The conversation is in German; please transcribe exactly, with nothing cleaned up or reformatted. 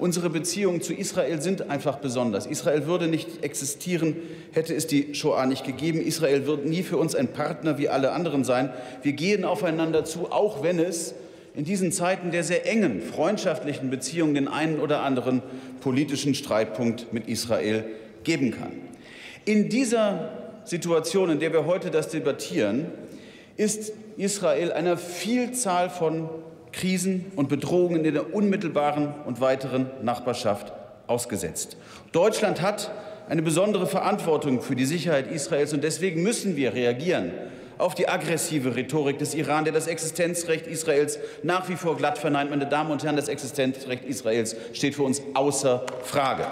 Unsere Beziehungen zu Israel sind einfach besonders. Israel würde nicht existieren, hätte es die Shoah nicht gegeben. Israel wird nie für uns ein Partner wie alle anderen sein. Wir gehen aufeinander zu, auch wenn es in diesen Zeiten der sehr engen freundschaftlichen Beziehungen den einen oder anderen politischen Streitpunkt mit Israel geben kann. In dieser Situation, in der wir heute das debattieren, ist Israel einer Vielzahl von Krisen und Bedrohungen in der unmittelbaren und weiteren Nachbarschaft ausgesetzt. Deutschland hat eine besondere Verantwortung für die Sicherheit Israels, und deswegen müssen wir reagieren auf die aggressive Rhetorik des Iran, der das Existenzrecht Israels nach wie vor glatt verneint. Meine Damen und Herren, das Existenzrecht Israels steht für uns außer Frage.